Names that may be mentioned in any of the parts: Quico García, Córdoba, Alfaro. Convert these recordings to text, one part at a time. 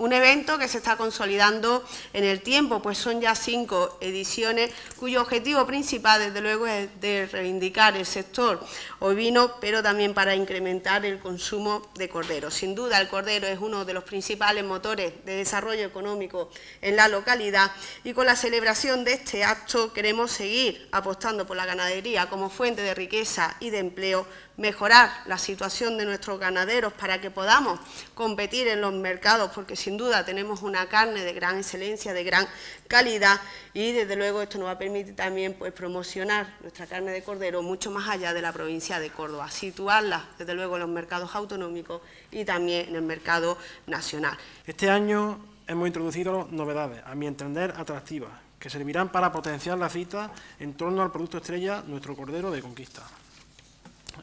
Un evento que se está consolidando en el tiempo, pues son ya 5 ediciones, cuyo objetivo principal, desde luego, es de reivindicar el sector ovino, pero también para incrementar el consumo de cordero. Sin duda, el cordero es uno de los principales motores de desarrollo económico en la localidad y con la celebración de este acto queremos seguir apostando por la ganadería como fuente de riqueza y de empleo, mejorar la situación de nuestros ganaderos para que podamos competir en los mercados, porque sin duda tenemos una carne de gran excelencia, de gran calidad, y desde luego esto nos va a permitir también, pues, promocionar nuestra carne de cordero mucho más allá de la provincia de Córdoba, situarla desde luego en los mercados autonómicos y también en el mercado nacional. Este año hemos introducido novedades, a mi entender atractivas, que servirán para potenciar la cita en torno al producto estrella, nuestro cordero de conquista.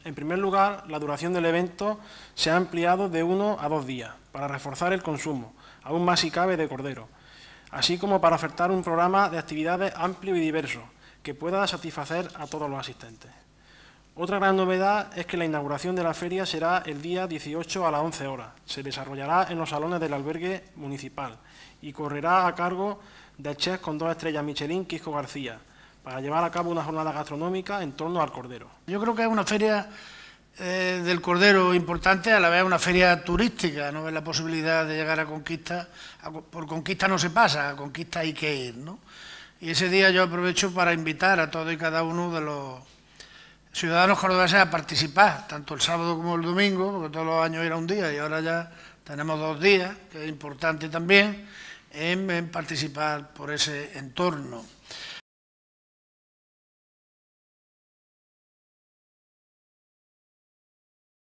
En primer lugar, la duración del evento se ha ampliado de 1 a 2 días para reforzar el consumo, aún más si cabe, de cordero, así como para ofertar un programa de actividades amplio y diverso que pueda satisfacer a todos los asistentes. Otra gran novedad es que la inauguración de la feria será el día 18 a las 11 horas. Se desarrollará en los salones del albergue municipal y correrá a cargo del chef con 2 estrellas Michelin, Quico García, para llevar a cabo una jornada gastronómica en torno al cordero. Yo creo que es una feria del cordero importante, a la vez una feria turística, ¿no? Es la posibilidad de llegar a Conquista. Por Conquista no se pasa, a Conquista hay que ir, ¿no? Y ese día yo aprovecho para invitar a todos y cada uno de los ciudadanos cordobeses a participar, tanto el sábado como el domingo, porque todos los años era un día y ahora ya tenemos 2 días, que es importante también, en participar por ese entorno.